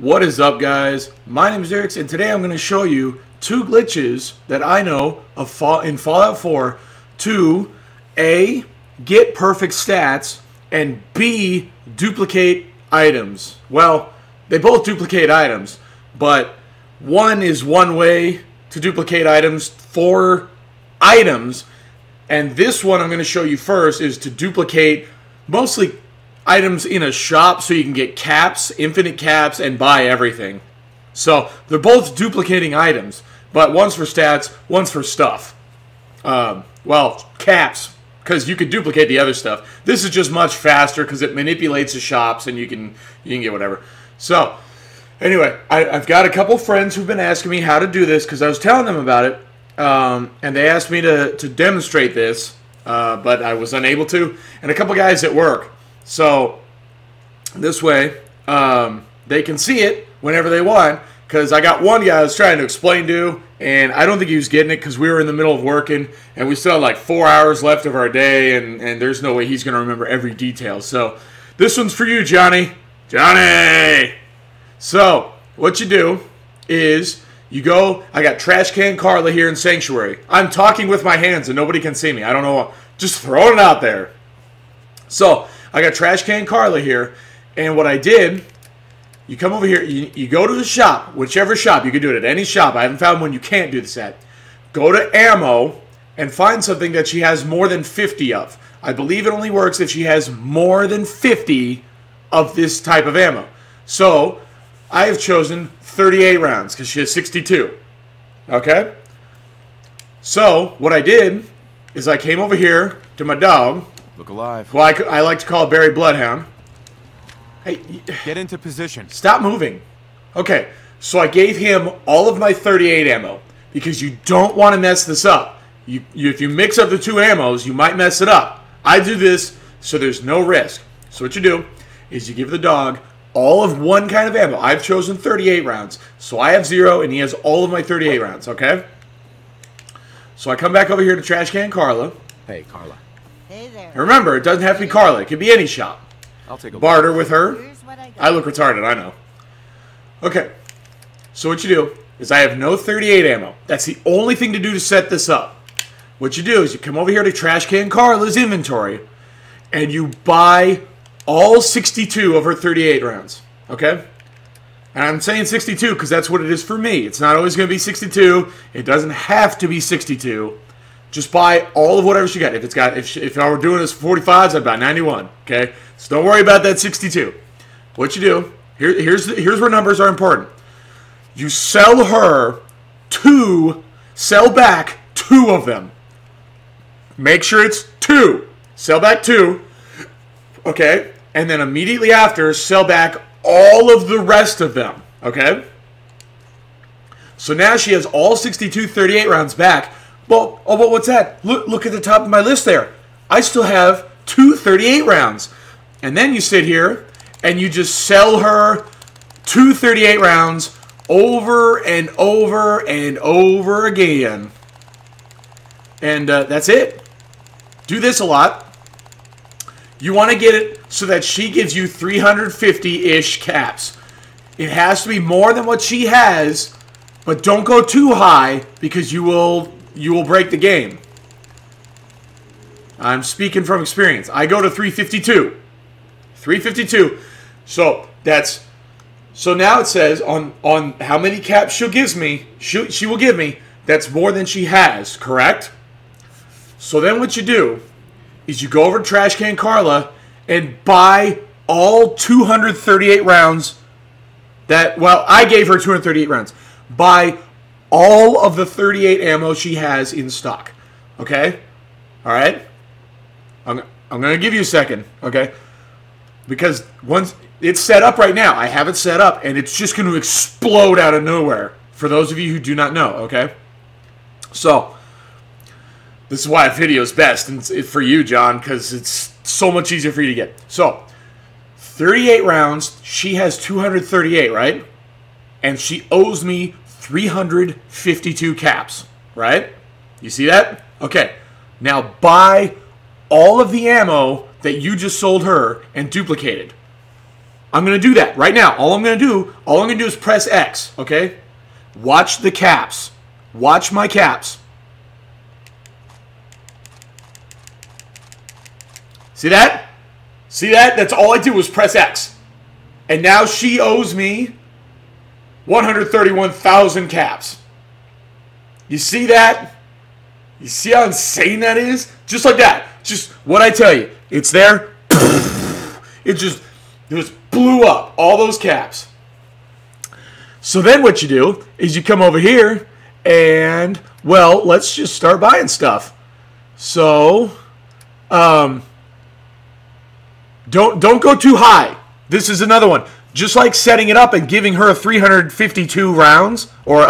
What is up, guys? My name is Eric, and today I'm going to show you two glitches that I know of in Fallout 4 to A, get perfect stats, and B, duplicate items. Well, they both duplicate items, but one is one way to duplicate items for items, and this one I'm going to show you first is to duplicate mostly items in a shop so you can get caps, infinite caps, and buy everything. So they're both duplicating items, but one's for stats, one's for stuff. Well, caps, because you could duplicate the other stuff. This is just much faster because it manipulates the shops and you can get whatever. So anyway, I've got a couple friends who've been asking me how to do this because I was telling them about it, and they asked me to demonstrate this, but I was unable to, and a couple guys at work. So this way, they can see it whenever they want, because I got one guy I was trying to explain to, and I don't think he was getting it because we were in the middle of working, and we still had like 4 hours left of our day, and there's no way he's going to remember every detail. So this one's for you, Johnny. Johnny! So what you do is you go, I got Trash Can Carla here in Sanctuary. I'm talking with my hands, and nobody can see me. I don't know. Just throwing it out there. So I got Trash Can Carla here, and what I did, you come over here, you go to the shop, whichever shop, you can do it at any shop, I haven't found one you can't do this at. Go to ammo, and find something that she has more than 50 of. I believe it only works if she has more than 50 of this type of ammo. So, I have chosen 38 rounds, because she has 62. Okay? So, what I did, is I came over here to my dog. Look alive. Well, I like to call it Barry Bloodhound. Hey, get into position. Stop moving. Okay, so I gave him all of my 38 ammo because you don't want to mess this up. If you mix up the two ammos, you might mess it up. I do this so there's no risk. So what you do is you give the dog all of one kind of ammo. I've chosen 38 rounds, so I have 0, and he has all of my 38 rounds. Okay. So I come back over here to Trash Can Carla. Hey, Carla. Hey there. Remember, it doesn't have to be Carla. It could be any shop. I'll take a barter with her. I look retarded, I know. Okay. So what you do is I have no 38 ammo. That's the only thing to do to set this up. What you do is you come over here to Trash Can Carla's inventory, and you buy all 62 of her 38 rounds. Okay? And I'm saying 62 because that's what it is for me. It's not always going to be 62. It doesn't have to be 62. Just buy all of whatever she got. If I were doing this for 45s, I'd buy 91. Okay, so don't worry about that 62. What you do here's where numbers are important. You sell back 2 of them. Make sure it's 2. Sell back 2. Okay, and then immediately after, sell back all of the rest of them. Okay. So now she has all 62 38 rounds back. Well, oh, but what's that? Look at the top of my list there. I still have 2 38 rounds. And then you sit here and you just sell her 2 38 rounds over and over and over again. And that's it. Do this a lot. You want to get it so that she gives you 350-ish caps. It has to be more than what she has, but don't go too high because you will break the game. I'm speaking from experience. I go to 352. 352. So that's, so now it says on how many caps she will give me, that's more than she has, correct? So then what you do is you go over to Trash Can Carla and buy all 238 rounds that, well, I gave her 238 rounds. Buy all of the 38 ammo she has in stock. Okay? Alright? I'm going to give you a second. Okay? Because once it's set up right now. I have it set up. And it's just going to explode out of nowhere. For those of you who do not know. Okay? So, this is why video is best. And it's for you, John. Because it's so much easier for you to get. So, 38 rounds. She has 238, right? And she owes me 352 caps, right? You see that? Okay. Now buy all of the ammo that you just sold her and duplicated. I'm going to do that right now. All I'm going to do is press X, okay? Watch the caps. Watch my caps. See that? See that? That's all I did was press X. And now she owes me 131,000 caps. You see that? You see how insane that is? Just like that. Just what I tell you. It's there. It just blew up all those caps. So then what you do is you come over here and, well, let's just start buying stuff. So, don't go too high. This is another one. Just like setting it up and giving her 352 rounds, or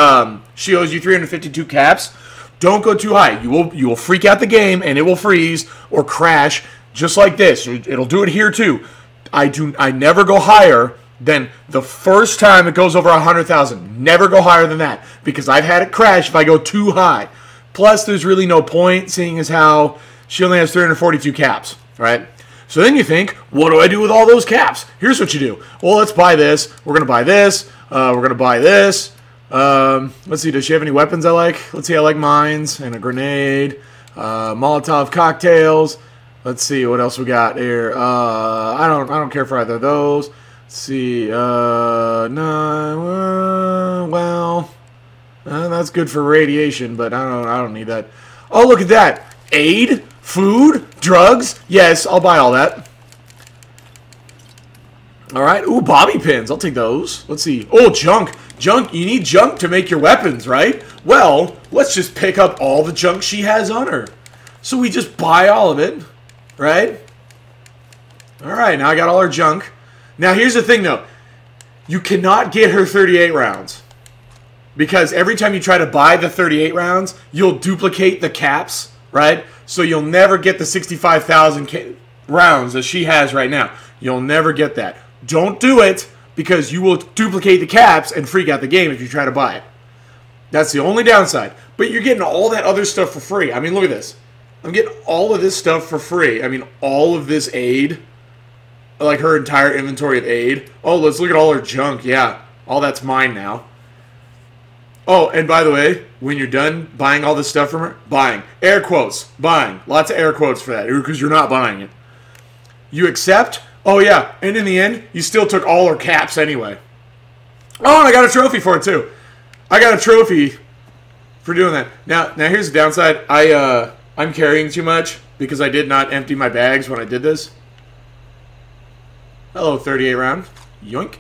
she owes you 352 caps. Don't go too high. You will freak out the game and it will freeze or crash just like this. It'll do it here too. I never go higher than the first time it goes over 100,000. Never go higher than that because I've had it crash if I go too high. Plus, there's really no point seeing as how she only has 342 caps, right? So then you think, what do I do with all those caps? Here's what you do. Well, let's buy this. We're going to buy this. We're going to buy this. Let's see, does she have any weapons I like? Let's see, I like mines and a grenade, Molotov cocktails. Let's see what else we got here. I don't care for either of those. Let's see, no, well, that's good for radiation, but I don't need that. Oh, look at that. Aid, food, drugs. Yes, I'll buy all that. All right. Ooh, bobby pins. I'll take those. Let's see. Oh, junk. Junk. You need junk to make your weapons, right? Well, let's just pick up all the junk she has on her. So we just buy all of it, right? All right. Now I got all her junk. Now here's the thing, though. You cannot get her 38 rounds because every time you try to buy the 38 rounds, you'll duplicate the caps, right? So you'll never get the 65,000 rounds that she has right now. You'll never get that. Don't do it because you will duplicate the caps and freak out the game if you try to buy it. That's the only downside. But you're getting all that other stuff for free. I mean, look at this. I'm getting all of this stuff for free. I mean, all of this aid. Like her entire inventory of aid. Oh, let's look at all her junk. Yeah, all that's mine now. Oh, and by the way, when you're done buying all this stuff from her, buying. Air quotes. Buying. Lots of air quotes for that because you're not buying it. You accept. Oh, yeah. And in the end, you still took all her caps anyway. Oh, and I got a trophy for it, too. I got a trophy for doing that. Now here's the downside. I'm carrying too much because I did not empty my bags when I did this. Hello, 38 round. Yoink.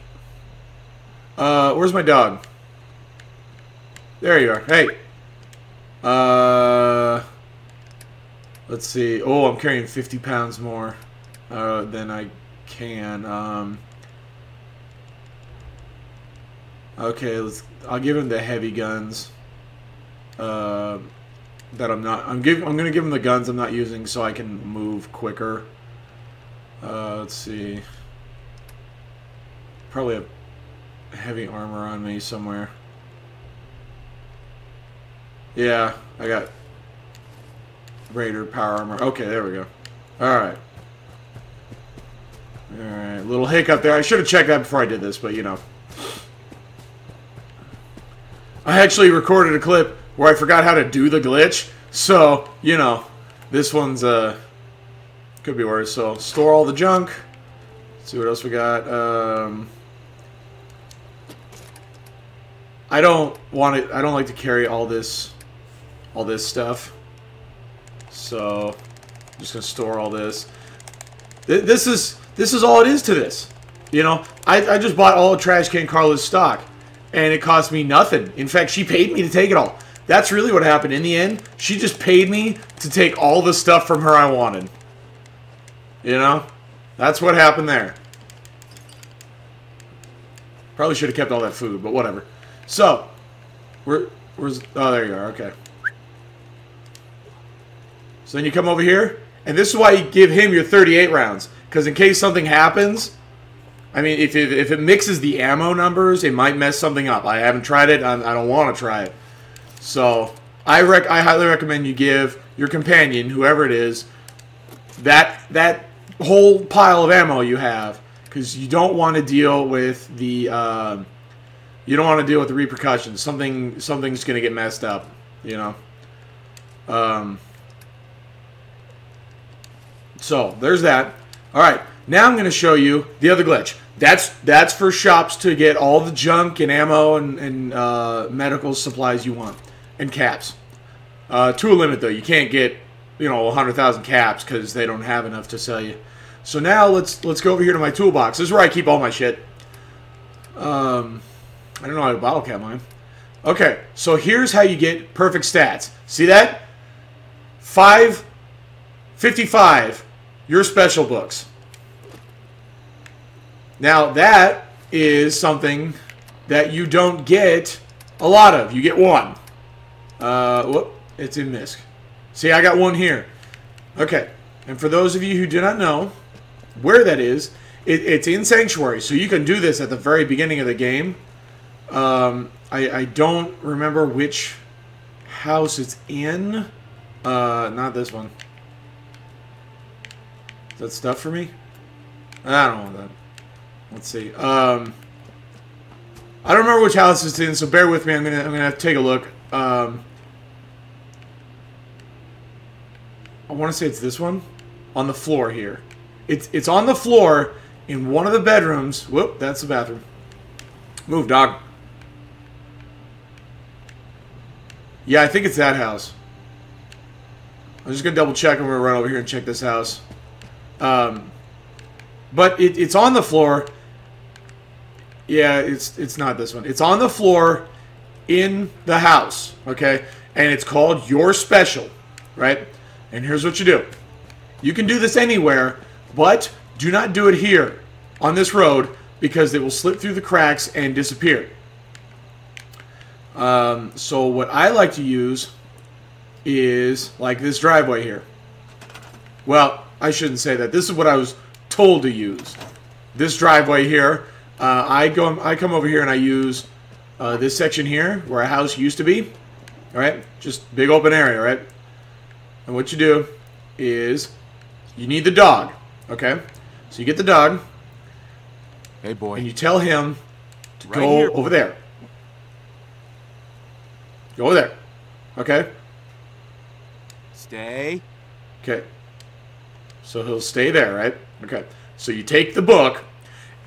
Where's my dog? There you are. Hey. Let's see. Oh, I'm carrying 50 pounds more than I can. Okay, I'll give him the heavy guns. I'm going to give him the guns I'm not using so I can move quicker. Let's see. Probably have heavy armor on me somewhere. Yeah, I got Raider power armor. Okay, there we go. Alright. Alright, little hiccup there. I should have checked that before I did this, but you know. I actually recorded a clip where I forgot how to do the glitch. So, you know, this one's, could be worse. So, store all the junk. Let's see what else we got. I don't want it. I don't like to carry all this... all this stuff. So I'm just gonna store all this. This is all it is to this. You know, I just bought all of Trash Can Carla's stock and it cost me nothing. In fact, she paid me to take it all. That's really what happened. In the end, she just paid me to take all the stuff from her I wanted. You know? That's what happened there. Probably should have kept all that food, but whatever. So where's oh there you are, okay. So then you come over here, and this is why you give him your 38 rounds. Because in case something happens, I mean, if it mixes the ammo numbers, it might mess something up. I haven't tried it. I don't want to try it. So I highly recommend you give your companion, whoever it is, that whole pile of ammo you have. because you don't want to deal with the repercussions. Something's gonna get messed up, you know. So there's that. All right, now I'm gonna show you the other glitch. That's for shops to get all the junk and ammo and medical supplies you want and caps. To a limit though, you can't get 100,000 caps because they don't have enough to sell you. So now let's go over here to my toolbox. This is where I keep all my shit. I don't know how to bottle cap mine. Okay, so here's how you get perfect stats. See that? 555. Your special books. Now that is something that you don't get a lot of. You get one. Whoop, it's in misc. See, I got one here. Okay, and for those of you who do not know where that is, it's in Sanctuary, so you can do this at the very beginning of the game. I don't remember which house it's in. Not this one. Is that stuff for me? I don't want that. Let's see. I don't remember which house it's in, so bear with me. I'm gonna have to take a look. I want to say it's this one, on the floor here. It's on the floor in one of the bedrooms. Whoop, that's the bathroom. Move, dog. Yeah, I think it's that house. I'm just gonna double check, and we're gonna run over here and check this house. But it's on the floor. Yeah, it's not this one. It's on the floor in the house, okay? And it's called Your Special, right? And here's what you do. You can do this anywhere, but do not do it here on this road because it will slip through the cracks and disappear. So what I like to use is like this driveway here. Well, I shouldn't say that. This is what I was told to use. This driveway here. I come over here and I use... this section here, where a house used to be, all right, just big open area, right? And what you do is you need the dog, okay? So you get the dog, hey boy, and you tell him to right go here, over there. Go over there, okay? Stay. Okay. So he'll stay there, right? Okay. So you take the book,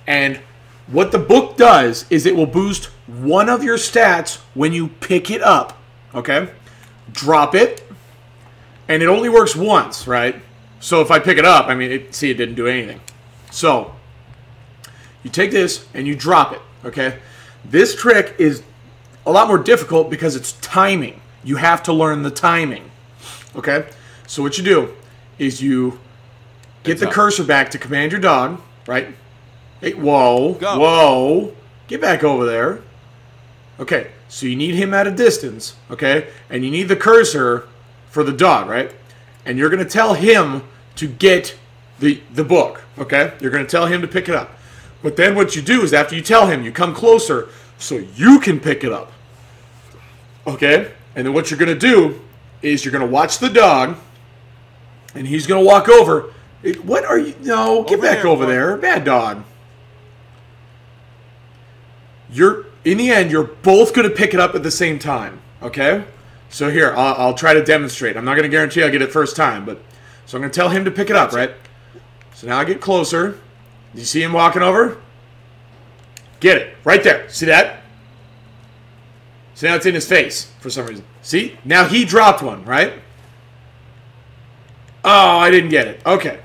and what the book does is it will boost one of your stats when you pick it up, okay? Drop it, and it only works once, right? So if I pick it up, I mean, see, it didn't do anything. So you take this and you drop it, okay? This trick is a lot more difficult because it's timing. You have to learn the timing, okay? So what you do is you get the cursor back to command your dog, right? Hey, whoa, go. Whoa, get back over there. Okay, so you need him at a distance, okay? And you need the cursor for the dog, right? And you're going to tell him to get the book, okay? You're going to tell him to pick it up. But then what you do is after you tell him, you come closer so you can pick it up, okay? And then what you're going to do is you're going to watch the dog, and he's going to walk over. What are you? No, get back over there. Bad dog. In the end, you're both going to pick it up at the same time, okay? So here, I'll try to demonstrate. I'm not going to guarantee I'll get it first time, but... So I'm going to tell him to pick it up, right? So now I get closer. Do you see him walking over? Get it. Right there. See that? So now it's in his face for some reason. See? Now he dropped one, right? Oh, I didn't get it. Okay.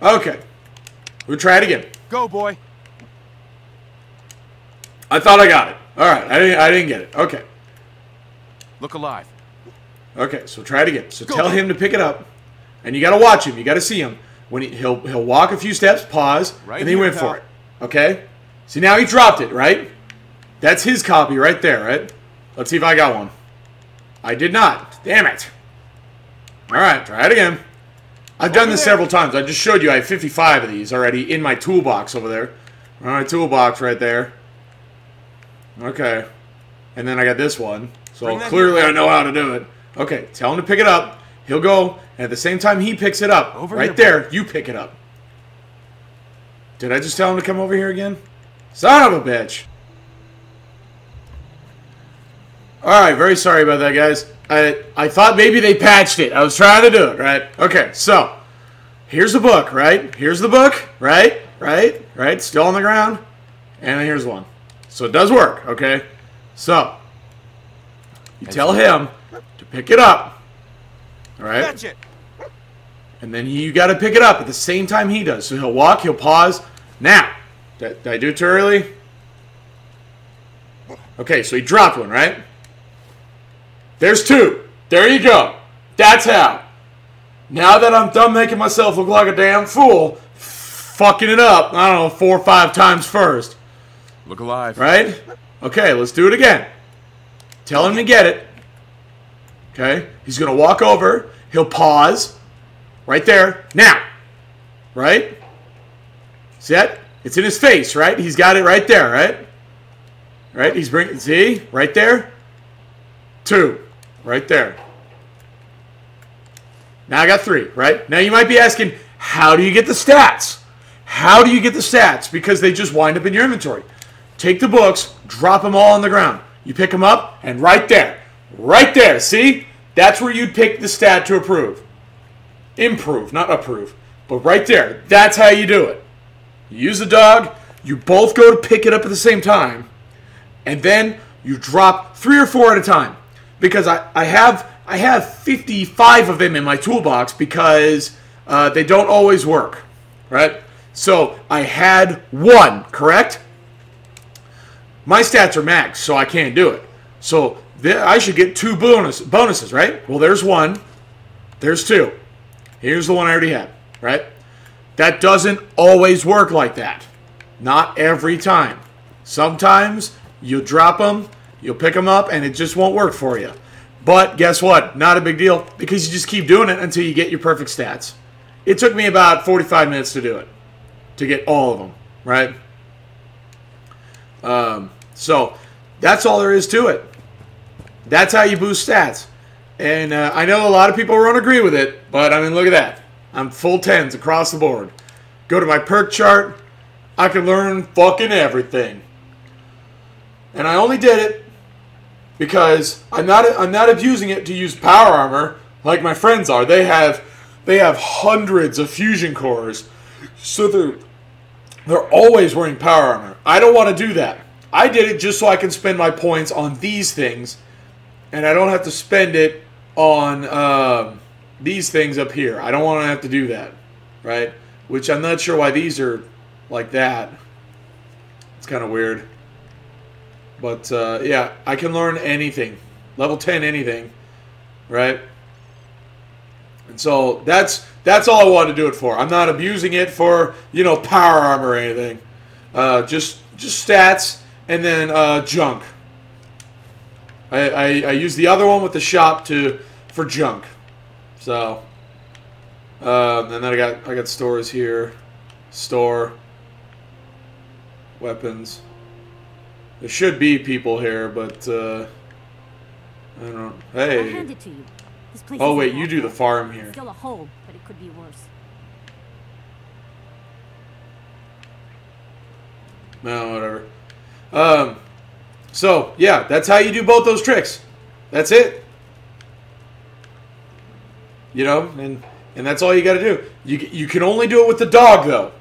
Okay. We'll try it again. Go, boy. I thought I got it. All right, I didn't get it. Okay. Look alive. Okay, so try it again. So go. Tell him to pick it up, and you got to watch him. You got to see him. When he'll walk a few steps, pause, right, and then he went for it. Okay. See, now he dropped it, right? That's his copy right there, right? Let's see if I got one. I did not. Damn it. All right, try it again. I've done this several times. I just showed you I have 55 of these already in my toolbox over there. All right, toolbox right there. Okay, and then I got this one, so clearly I know how to do it. Okay, tell him to pick it up. He'll go, and at the same time he picks it up. Right there, you pick it up. Did I just tell him to come over here again? Son of a bitch! Alright, very sorry about that, guys. I thought maybe they patched it. I was trying to do it, right? Okay, so. Here's the book, right? Here's the book, right? Right? Still on the ground. And here's one. So it does work, okay? So. You tell him to pick it up. Alright? Catch it. And then you got to pick it up at the same time he does. So he'll walk, he'll pause. Now. Did I do it too early? Okay, so he dropped one, right? There's two. There you go. That's how. Now that I'm done making myself look like a damn fool, fucking it up, I don't know, 4 or 5 times first. Look alive. Right? Okay, let's do it again. Tell him to get it. Okay? He's going to walk over. He'll pause. Right there. Now. Right? See that? It's in his face, right? He's got it right there, right? Right? He's bringing... See? Right there. 2. Right there. Now I got 3, right? Now you might be asking, how do you get the stats? How do you get the stats? Because they just wind up in your inventory. Take the books, drop them all on the ground. You pick them up, and right there. Right there, see? That's where you'd pick the stat to approve. Improve, not approve. But right there, that's how you do it. You use the dog, you both go to pick it up at the same time, and then you drop 3 or 4 at a time. Because I have 55 of them in my toolbox because they don't always work, right? So I had 1, correct? My stats are max, so I can't do it. So I should get 2 bonuses, right? Well, there's 1. There's 2. Here's the one I already had, right? That doesn't always work like that. Not every time. Sometimes you drop them, you'll pick them up, and it just won't work for you. But guess what? Not a big deal, because you just keep doing it until you get your perfect stats. It took me about 45 minutes to do it, to get all of them, right? So that's all there is to it. That's how you boost stats. And I know a lot of people won't agree with it, but I mean, look at that. I'm full 10s across the board. Go to my perk chart. I can learn fucking everything. And I only did it because I'm not abusing it to use power armor like my friends are. They have hundreds of fusion cores, so they're always wearing power armor. I don't want to do that. I did it just so I can spend my points on these things, and I don't have to spend it on these things up here. I don't want to have to do that, right? Which I'm not sure why these are like that. It's kind of weird. But, yeah, I can learn anything. Level 10 anything, right? And so that's all I wanted to do it for. I'm not abusing it for, you know, power armor or anything. Just stats and then junk. I used the other one with the shop for junk. So, and then I got stores here, store, weapons. There should be people here, but I don't know. Hey. I'll hand it to you. This place oh wait, you do the farm here. Still a hole, but it could be worse. No, whatever. So yeah, that's how you do both those tricks. That's it. You know, and that's all you got to do. You can only do it with the dog, though.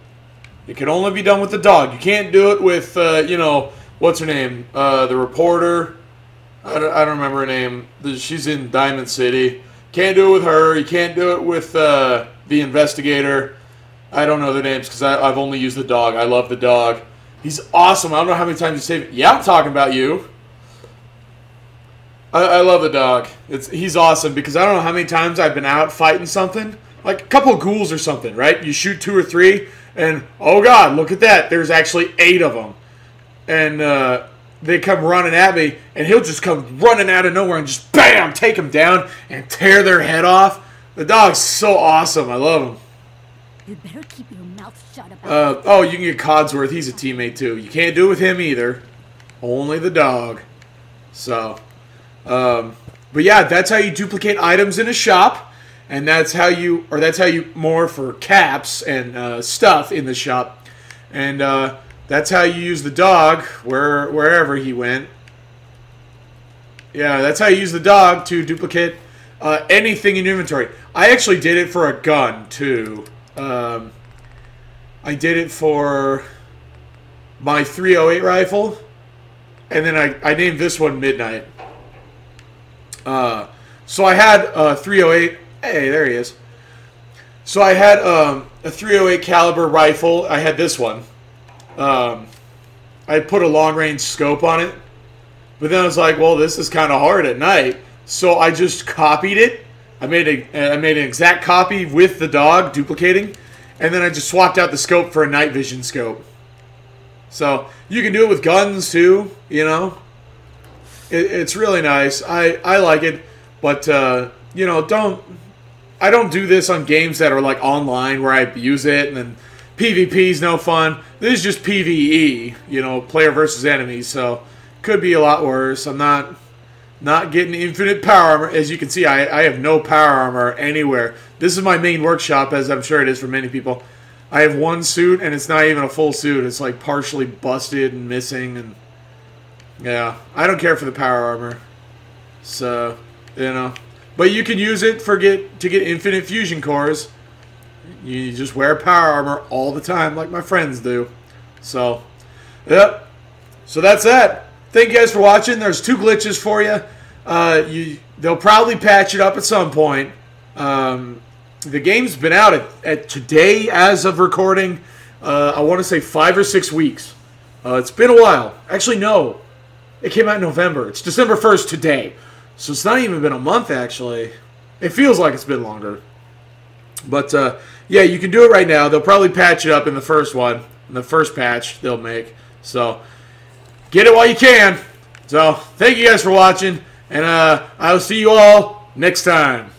It can only be done with the dog. You can't do it with, you know, what's her name? The reporter. I don't remember her name. She's in Diamond City. Can't do it with her. You can't do it with the investigator. I don't know their names because I've only used the dog. I love the dog. He's awesome. I don't know how many times you save it. Yeah, I'm talking about you. I love the dog. He's awesome because I don't know how many times I've been out fighting something. Like a couple of ghouls or something, right? You shoot 2 or 3 and, oh God, look at that. There's actually 8 of them. And they come running at me and he'll just come running out of nowhere and just bam, take them down and tear their head off. The dog's so awesome. I love him. You better keep your mouth shut about it. Oh, you can get Codsworth. He's a teammate too. You can't do it with him either. Only the dog. So... but yeah, that's how you duplicate items in a shop, and that's how you morph for caps and stuff in the shop, And that's how you use the dog wherever he went. Yeah, that's how you use the dog to duplicate anything in your inventory. I actually did it for a gun, too. I did it for my .308 rifle, and then I named this one Midnight. So I had a .308. Hey, there he is. So I had a .308 caliber rifle. I had this one. I put a long-range scope on it, but then I was like, well, this is kind of hard at night. So I just copied it. I made an exact copy with the dog duplicating, and then I just swapped out the scope for a night vision scope. So you can do it with guns too, you know. It's really nice. I like it, but you know, I don't do this on games that are like online where I abuse it, and then PvP's no fun. This is just PvE, you know, player versus enemy. So could be a lot worse. I'm not getting infinite power armor. As you can see, I have no power armor anywhere. This is my main workshop, as I'm sure it is for many people. I have one suit, and it's not even a full suit. It's like partially busted and missing, and yeah, I don't care for the power armor. So, you know, but you can use it for to get infinite fusion cores. You just wear power armor all the time, like my friends do. So, yep. So that's that. Thank you guys for watching. There's 2 glitches for you. They'll probably patch it up at some point. The game's been out at today, as of recording, I want to say 5 or 6 weeks. It's been a while. Actually, no. It came out in November. It's December 1st today. So it's not even been a month, actually. It feels like it's been longer. But, yeah, you can do it right now. They'll probably patch it up in the first one, in the first patch they'll make. So get it while you can. So thank you guys for watching, and I will see you all next time.